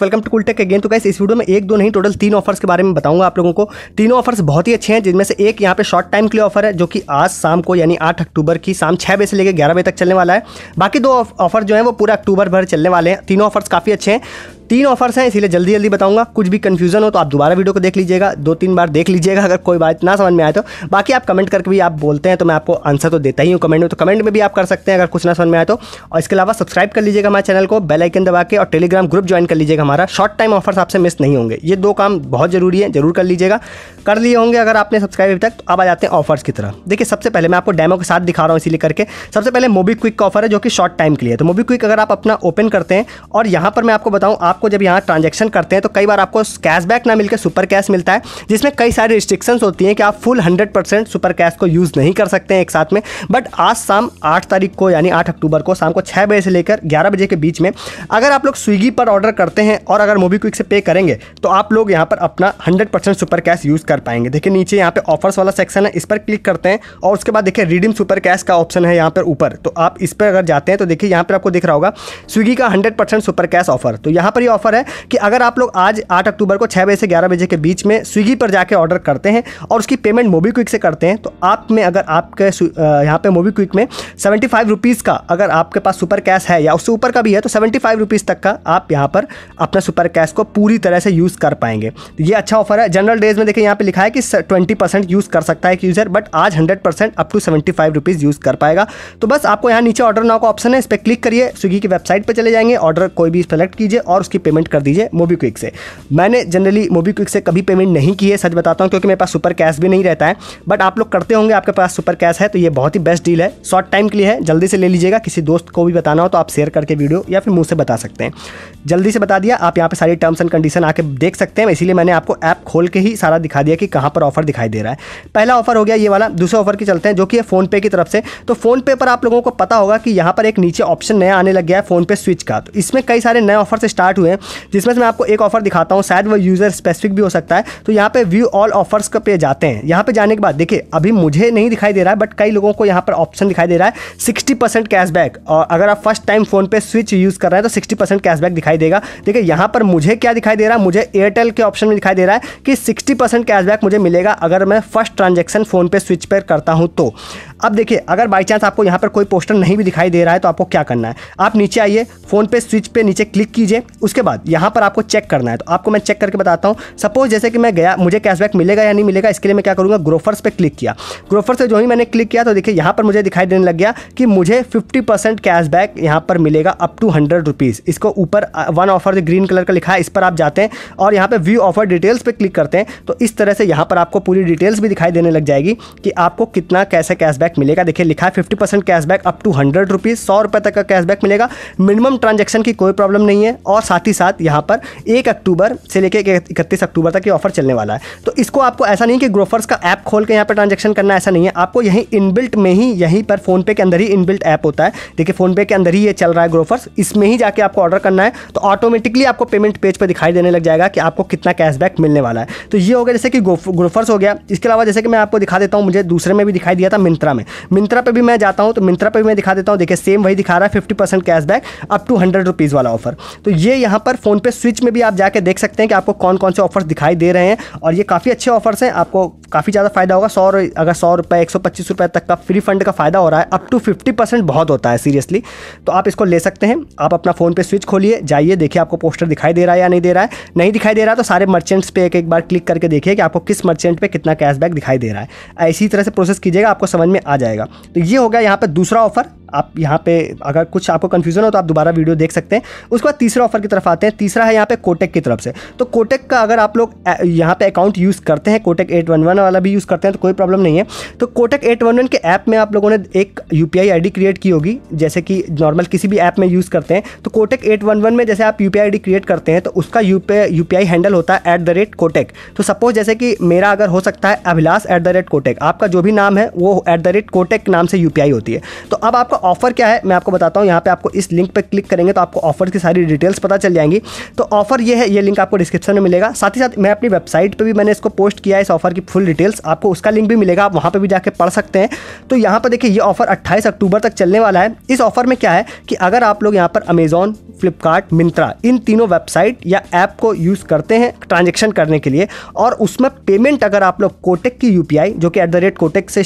Welcome to Cooltech again. तो guys इस video में एक दो नहीं टोटल तीन ऑफर्स के बारे में बताऊंगा आप लोगों को। तीनों ऑफर्स बहुत ही अच्छे हैं, जिनमें से एक यहाँ पे शॉर्ट टाइम के लिए ऑफर है जो कि आज शाम को यानी 8 अक्टूबर की शाम 6 बजे से लेकर 11 बजे तक चलने वाला है। बाकी दो ऑफर जो है वो पूरा अक्टूबर भर चलने वाले हैं। तीनों ऑफर्स काफ़ी अच्छे हैं, तीन ऑफर्स हैं, इसलिए जल्दी जल्दी बताऊंगा। कुछ भी कंफ्यूजन हो तो आप दोबारा वीडियो को देख लीजिएगा, 2-3 बार देख लीजिएगा, अगर कोई बात ना समझ में आए तो। बाकी आप कमेंट करके भी आप बोलते हैं तो मैं आपको आंसर तो देता ही हूँ कमेंट में, तो कमेंट में भी आप कर सकते हैं अगर कुछ ना समझ में आए तो। और इसके अलावा सब्सक्राइब कर लीजिएगा हमारे चैनल को बेल आइकन दबा के, और टेलीग्राम ग्रुप ज्वाइन कर लीजिएगा हमारा। शॉर्ट टाइम ऑफर्स आपसे मिस नहीं होंगे, ये दो काम बहुत जरूरी है, जरूर कर लीजिएगा। कर लिए होंगे अगर आपने सब्सक्राइब अभी तक। अब आ जाते हैं ऑफर्स की तरफ। देखिए सबसे पहले मैं आपको डेमो के साथ दिखा रहा हूँ इसीलिए करके। सबसे पहले मोबीक्विक का ऑफर है जो कि शॉर्ट टाइम के लिए। तो मोबीक्विक अगर आप अपना ओपन करते हैं, और यहाँ पर मैं आपको बताऊँ आपको जब यहाँ ट्रांजैक्शन करते हैं तो कई बार आपको कैशबैक ना मिलकर सुपर कैश मिलता है, जिसमें कई सारी रिस्ट्रिक्शंस होती हैं कि आप फुल 100% सुपर कैश को यूज़ नहीं कर सकते हैं एक साथ में। बट आज शाम 8 तारीख को यानी 8 अक्टूबर को शाम को 6 बजे से लेकर 11 बजे के बीच में अगर आप लोग स्विगी पर ऑर्डर करते हैं और अगर मोबीक्विक से पे करेंगे तो आप लोग यहाँ पर अपना 100% सुपर कैश यूज़ कर पाएंगे। देखिए नीचे यहाँ पर ऑफर्स वाला सेक्शन है, इस पर क्लिक करते हैं और उसके बाद देखिए रिडीम सुपर कैश का ऑप्शन है यहाँ पर ऊपर। तो आप इस पर अगर जाते हैं तो देखिए यहाँ पर आपको दिख रहा होगा स्विगी का 100% सुपर कैश ऑफर। तो यहाँ पर ये ऑफर है कि अगर आप लोग आज 8 अक्टूबर को 6 बजे से 11 बजे के बीच में स्विगी पर जाके ऑर्डर करते हैं और उसकी पेमेंट मोबीक्विक से करते हैं, तो आप में अगर आपके यहाँ पे मोबीक्विक में 75 रुपीज़ का अगर आपके पास सुपर कैश है या उससे ऊपर का भी है तो 75 रुपीज़ तक का आप यहाँ पर अपना सुपर कैश को पूरी तरह से यूज़ कर पाएंगे। तो ये अच्छा ऑफर है। जनरल डेज में देखिए यहाँ पर लिखा है कि 20% यूज़ कर सकता है एक यूज़र, बट आज 100% अप टू 75 रुपीज़ यूज़ कर पाएगा। तो बस आपको यहाँ नीचे ऑर्डर नाउ का ऑप्शन है, इस पर क्लिक करिए, स्विगी की वेबसाइट पर चले जाएंगे, ऑर्डर कोई भी सेलेक्ट कीजिए और उसकी पेमेंट कर दीजिए मोबीक्विक से। मैंने जनरली मोबीक्विक से कभी पेमेंट नहीं की है, सच बताता हूँ, क्योंकि मेरे पास सुपर कैश भी नहीं रहता है। बट आप लोग करते होंगे, आपके पास सुपर कैश है, तो ये बहुत ही बेस्ट डील है। शॉर्ट टाइम के लिए है, जल्दी से ले लीजिएगा। किसी दोस्त को भी बताना हो तो आप शेयर करके वीडियो या फिर मुझ से बता सकते हैं। जल्दी से बता दिया। आप यहाँ पर सारी टर्म्स एंड कंडीशन आके देख सकते हैं, इसीलिए मैंने आपको ऐप खोल के ही सारा दिखा दिया कि कहाँ पर ऑफर दिखाई दे रहा है। पहला ऑफर हो गया ये वाला। दूसरे ऑफर की चलते हैं जो कि है फ़ोनपे की तरफ से। तो फ़ोनपे पर आप लोगों को पता होगा कि यहाँ पर एक नीचे ऑप्शन नया आने लग गया है फ़ोनपे स्विच का। तो इसमें कई सारे नए ऑफर से स्टार्ट हुए हैं, जिसमें से मैं आपको एक ऑफर दिखाता हूँ, शायद वो यूज़र स्पेसिफिक भी हो सकता है। तो यहाँ पे व्यू ऑल ऑफर्स पे जाते हैं। यहाँ पे जाने के बाद देखिए अभी मुझे नहीं दिखाई दे रहा है, बट कई लोगों को यहाँ पर ऑप्शन दिखाई दे रहा है 60% कैशबैक। और अगर आप first time PhonePe switch use कर रहे हैं तो 60% कैशबैक दिखाई देगा। देखिए यहाँ पर मुझे क्या दिखाई दे रहा है, मुझे एयरटेल के ऑप्शन में दिखाई दे रहा है कि 60% कैशबैक मुझे मिलेगा अगर मैं फर्स्ट ट्रांजेक्शन फ़ोनपे स्विच पर करता हूँ। तो अब देखिए अगर बाई चांस आपको यहाँ पर कोई पोस्टर नहीं भी दिखाई दे रहा है तो आपको क्या करना है, आप नीचे आइए, फ़ोनपे स्विच पर नीचे क्लिक कीजिए। उसके बाद यहाँ पर आपको चेक करना है, तो आपको मैं चेक करके बताता हूँ। सपोज जैसे कि मैं गया, मुझे कैशबैक मिलेगा या नहीं मिलेगा, इसके लिए मैं क्या करूँगा, ग्रोफर्स पे क्लिक किया। ग्रोफर्स पे जो ही मैंने क्लिक किया तो देखिए यहाँ पर मुझे दिखाई देने लग गया कि मुझे 50% कैशबैक यहाँ पर मिलेगा अप टू 100 रुपीज़। इसको ऊपर वन ऑफर ग्रीन कलर का लिखा है, इस पर आप जाते हैं और यहाँ पर व्यू ऑफर डिटेल्स पर क्लिक करते हैं। तो इस तरह से यहाँ पर आपको पूरी डिटेल्स भी दिखाई देने लग जाएगी कि आपको कितना कैसे कैशबैक मिलेगा। देखिए लिखा है 50% कैशबैक अप टू 100 रुपीज़, 100 रुपये तक का कैशबैक मिलेगा। मिनिमम ट्रांजेक्शन की कोई प्रॉब्लम नहीं है, और साथ ही साथ यहाँ पर 1 अक्टूबर से लेकर 31 अक्टूबर तक ये ऑफर चलने वाला है। तो इसको आपको ऐसा नहीं कि ग्रोफर्स का ऐप खोल के यहाँ पर ट्रांजैक्शन करना, ऐसा नहीं है। आपको यहीं इनबिल्ट में ही, यहीं पर फ़ोनपे के अंदर ही इनबिल्ट ऐप होता है। देखिए फ़ोनपे के अंदर ही ये चल रहा है ग्रोफर्स, इसमें ही जाके आपको ऑर्डर करना है। तो ऑटोमेटिकली आपको पेमेंट पेज पर दिखाई देने लग जाएगा कि आपको कितना कैशबैक मिलने वाला है। तो ये हो गया जैसे कि ग्रोफर्स हो गया। इसके अलावा जैसे कि मैं आपको दिखा देता हूँ, मुझे दूसरे में भी दिखाई दिया था, मिंत्रा में। मिंत्रा पर भी मैं जाता हूँ तो मिंत्रा पर भी मैं दिखा देता हूँ। देखिए सेम वही दिखा रहा है 50% कैशबैक अप टू 100 रुपीज़ वाला ऑफर। तो ये यहाँ पर फ़ोनपे स्विच में भी आप जाके देख सकते हैं कि आपको कौन कौन से ऑफर्स दिखाई दे रहे हैं, और ये काफ़ी अच्छे ऑफर्स हैं, आपको काफ़ी ज़्यादा फायदा होगा। 100 रुपये 125 रुपये तक का फ्री फंड का फ़ायदा हो रहा है, अप टू 50% बहुत होता है सीरियसली। तो आप इसको ले सकते हैं। आप अपना फ़ोन पे स्विच खोलिए, जाइए, देखिए आपको पोस्टर दिखाई दे रहा है या नहीं दे रहा है। नहीं दिखाई दे रहा है तो सारे मर्चेंट्स पे एक एक बार क्लिक करके देखिए कि आपको किस मर्चेंट पर कितना कैशबैक दिखाई दे रहा है। इसी तरह से प्रोसेस कीजिएगा, आपको समझ में आ जाएगा। तो ये हो गया यहाँ पर दूसरा ऑफर। आप यहाँ पे अगर कुछ आपको कन्फ्यूजन हो तो आप दोबारा वीडियो देख सकते हैं। उसके बाद तीसरा ऑफर की तरफ आते हैं। तीसरा है यहाँ पे कोटेक की तरफ से। तो कोटेक का अगर आप लोग यहाँ पे अकाउंट यूज़ करते हैं, कोटेक 811 वाला भी यूज़ करते हैं तो कोई प्रॉब्लम नहीं है। तो कोटेक 811 के ऐप में आप लोगों ने एक UPI ID क्रिएट की होगी, जैसे कि नॉर्मल किसी भी ऐप में यूज़ करते हैं। तो कोटेक 811 में जैसे आप UPI ID क्रिएट करते हैं तो उसका UPI हैंडल होता है @कोटेक। तो सपोज जैसे कि मेरा अगर हो सकता है अभिलाष @कोटेक, आपका जो भी नाम है वो @कोटेक नाम से UPI होती है। तो अब आपका ऑफर क्या है मैं आपको बताता हूँ। यहाँ पे आपको इस लिंक पे क्लिक करेंगे तो आपको ऑफर की सारी डिटेल्स पता चल जाएंगी। तो ऑफर ये है, ये लिंक आपको डिस्क्रिप्शन में मिलेगा। साथ ही साथ मैं अपनी वेबसाइट पे भी मैंने इसको पोस्ट किया है, इस ऑफर की फुल डिटेल्स, आपको उसका लिंक भी मिलेगा, आप वहाँ पर भी जाके पढ़ सकते हैं। तो यहाँ पर देखिए ये ऑफर 28 अक्टूबर तक चलने वाला है। इस ऑफर में क्या है कि अगर आप लोग यहाँ पर अमेज़ॉन, फ्लिपकार्ट, मिंत्रा, इन तीनों वेबसाइट या ऐप को यूज़ करते हैं ट्रांजेक्शन करने के लिए, और उसमें पेमेंट अगर आप लोग कोटक की यूपीआई जो कि @कोटक से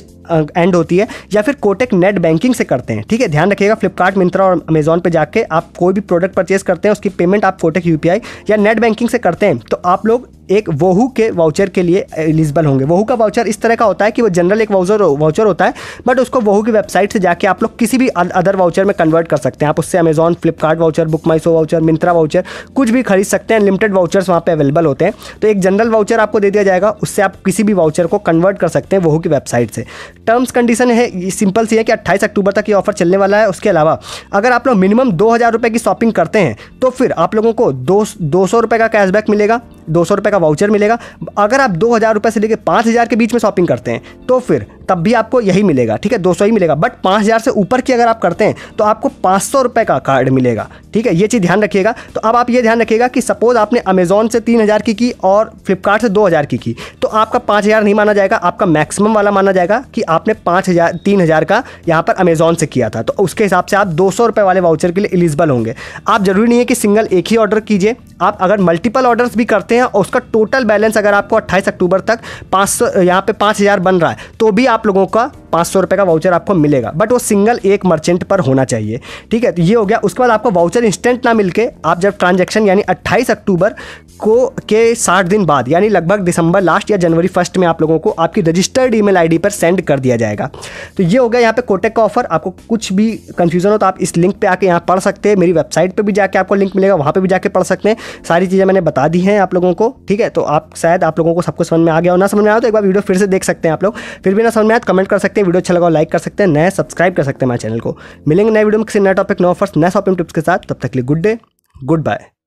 एंड होती है, या फिर कोटक नेट बैंकिंग से करते हैं, ठीक है, ध्यान रखिएगा, फ्लिपकार्ट, मिंत्रा और अमेज़ॉन पे जाके आप कोई भी प्रोडक्ट परचेस करते हैं उसकी पेमेंट आप कोटक यूपीआई या नेट बैंकिंग से करते हैं, तो आप लोग एक वोहू के वाउचर के लिए एलिजिबल होंगे। वोहू का वाउचर इस तरह का होता है कि वो जनरल एक वाउचर होता है, बट उसको वोहू की वेबसाइट से जाके आप लोग किसी भी अदर वाउचर में कन्वर्ट कर सकते हैं। आप उससे Amazon, Flipkart voucher, book my show voucher, Myntra voucher कुछ भी खरीद सकते हैं। लिमिटेड वाउचर्स वहाँ पे अवेलेबल होते हैं। तो एक जनरल वाउचर आपको दे दिया जाएगा, उससे आप किसी भी वाउचर को कन्वर्ट कर सकते हैं वोहू की वेबसाइट से। टर्म्स कंडीशन है सिंपल सी है कि 28 अक्टूबर तक ये ऑफर चलने वाला है। उसके अलावा अगर आप लोग मिनिमम 2000 रुपये की शॉपिंग करते हैं तो फिर आप लोगों को 200 रुपये का कैशबैक मिलेगा, 200 रुपये का वाउचर मिलेगा। अगर आप 2000 रुपये से लेकर 5000 के बीच में शॉपिंग करते हैं तो फिर तब भी आपको यही मिलेगा, ठीक है, 200 ही मिलेगा। बट 5000 से ऊपर की अगर आप करते हैं तो आपको 500 रुपये का कार्ड मिलेगा, ठीक है, ये चीज़ ध्यान रखिएगा। तो अब आप ये ध्यान रखिएगा कि सपोज आपने अमेज़ॉन से 3000 की और फ्लिपकार्ट से 2000 की, तो आपका 5000 नहीं माना जाएगा, आपका मैक्सिमम वाला माना जाएगा कि आपने 3000 का यहाँ पर अमेज़ॉन से किया था, तो उसके हिसाब से आप 200 रुपये वाले वाउचर के लिए एलिजिबल होंगे। आप ज़रूरी नहीं है कि सिंगल एक ही ऑर्डर कीजिए, आप अगर मल्टीपल ऑर्डर्स भी करते हैं और उसका टोटल बैलेंस अगर आपको 28 अक्टूबर तक 5000 बन रहा है तो भी आप लोगों का 500 रुपये का वाउचर आपको मिलेगा, बट वो सिंगल एक मर्चेंट पर होना चाहिए, ठीक है। तो ये हो गया। उसके बाद आपको वाउचर इंस्टेंट ना मिलके आप जब ट्रांजैक्शन यानी 28 अक्टूबर को के 60 दिन बाद यानी लगभग दिसंबर लास्ट या जनवरी फर्स्ट में आप लोगों को आपकी रजिस्टर्ड ईमेल आईडी पर सेंड कर दिया जाएगा। तो ये हो गया यहाँ पे कोटक का ऑफर। आपको कुछ भी कंफ्यूजन हो तो आप इस लिंक पर आके यहाँ पढ़ सकते हैं। मेरी वेबसाइट पर भी जाके आपको लिंक मिलेगा, वहाँ पर भी जाके पढ़ सकते हैं। सारी चीज़ें मैंने बता दी हैं आप लोगों को, ठीक है। तो आप शायद आप लोगों को सबको समझ में आ गया हो, ना समझ में आया तो एक बार वीडियो फिर से देख सकते हैं आप लोग। फिर भी ना समझ में आया तो कमेंट कर सकते हैं। वीडियो अच्छा लगा लाइक कर सकते हैं, नए सब्सक्राइब कर सकते हैं मेरे चैनल को। मिलेंगे नए वीडियो में किसी नए टॉपिक, नए ऑफर्स, नए शॉपिंग टिप्स के साथ। तब तक के लिए गुड डे, गुड बाय।